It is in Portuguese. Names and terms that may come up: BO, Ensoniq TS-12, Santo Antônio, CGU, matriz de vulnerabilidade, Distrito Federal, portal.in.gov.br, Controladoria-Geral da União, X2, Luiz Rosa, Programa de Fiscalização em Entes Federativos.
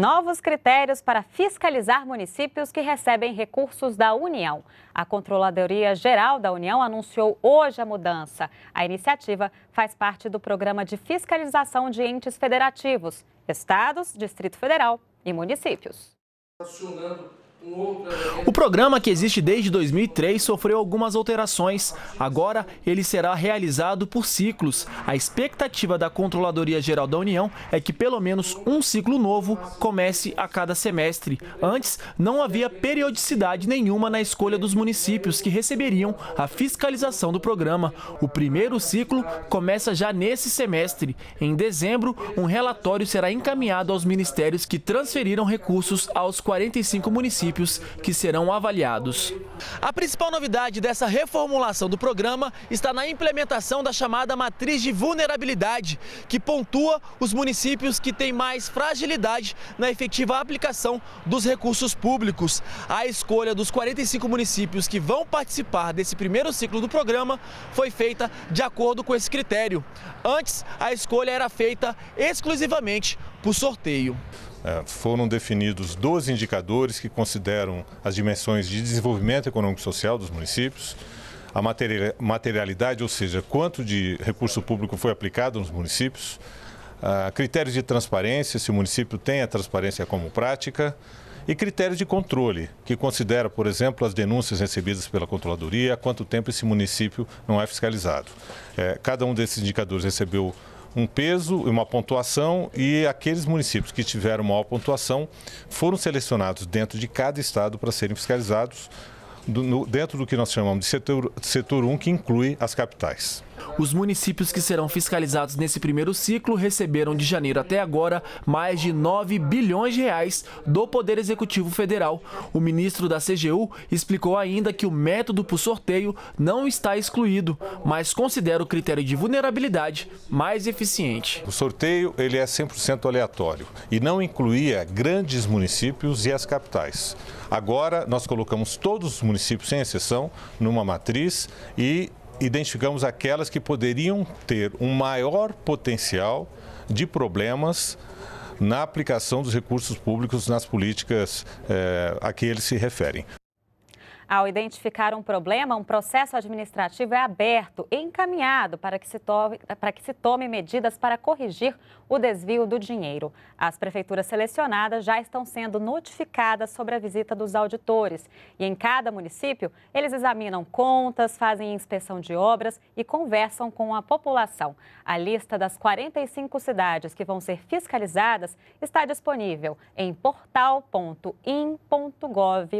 novos critérios para fiscalizar municípios que recebem recursos da União. A Controladoria-Geral da União anunciou hoje a mudança. A iniciativa faz parte do Programa de Fiscalização de Entes Federativos, Estados, Distrito Federal e Municípios. O programa, que existe desde 2003, sofreu algumas alterações. Agora, ele será realizado por ciclos. A expectativa da Controladoria-Geral da União é que pelo menos um ciclo novo comece a cada semestre. Antes, não havia periodicidade nenhuma na escolha dos municípios que receberiam a fiscalização do programa. O primeiro ciclo começa já nesse semestre. Em dezembro, um relatório será encaminhado aos ministérios que transferiram recursos aos 45 municípios que serão avaliados. A principal novidade dessa reformulação do programa está na implementação da chamada matriz de vulnerabilidade, que pontua os municípios que têm mais fragilidade na efetiva aplicação dos recursos públicos. A escolha dos 45 municípios que vão participar desse primeiro ciclo do programa foi feita de acordo com esse critério. Antes, a escolha era feita exclusivamente por sorteio. Foram definidos 12 indicadores que consideram as dimensões de desenvolvimento econômico e social dos municípios, a materialidade, ou seja, quanto de recurso público foi aplicado nos municípios, critérios de transparência, se o município tem a transparência como prática, e critérios de controle, que considera, por exemplo, as denúncias recebidas pela Controladoria, há quanto tempo esse município não é fiscalizado. Cada um desses indicadores recebeu um peso e uma pontuação, e aqueles municípios que tiveram maior pontuação foram selecionados dentro de cada estado para serem fiscalizados dentro do que nós chamamos de setor 1, que inclui as capitais. Os municípios que serão fiscalizados nesse primeiro ciclo receberam de janeiro até agora mais de 9 bilhões de reais do Poder Executivo Federal. O ministro da CGU explicou ainda que o método por sorteio não está excluído, mas considera o critério de vulnerabilidade mais eficiente. O sorteio ele é 100% aleatório e não incluía grandes municípios e as capitais. Agora nós colocamos todos os municípios, sem exceção, numa matriz e identificamos aquelas que poderiam ter um maior potencial de problemas na aplicação dos recursos públicos nas políticas a que eles se referem. Ao identificar um problema, um processo administrativo é aberto e encaminhado para que se tome medidas para corrigir o desvio do dinheiro. As prefeituras selecionadas já estão sendo notificadas sobre a visita dos auditores. E em cada município, eles examinam contas, fazem inspeção de obras e conversam com a população. A lista das 45 cidades que vão ser fiscalizadas está disponível em portal.in.gov.br.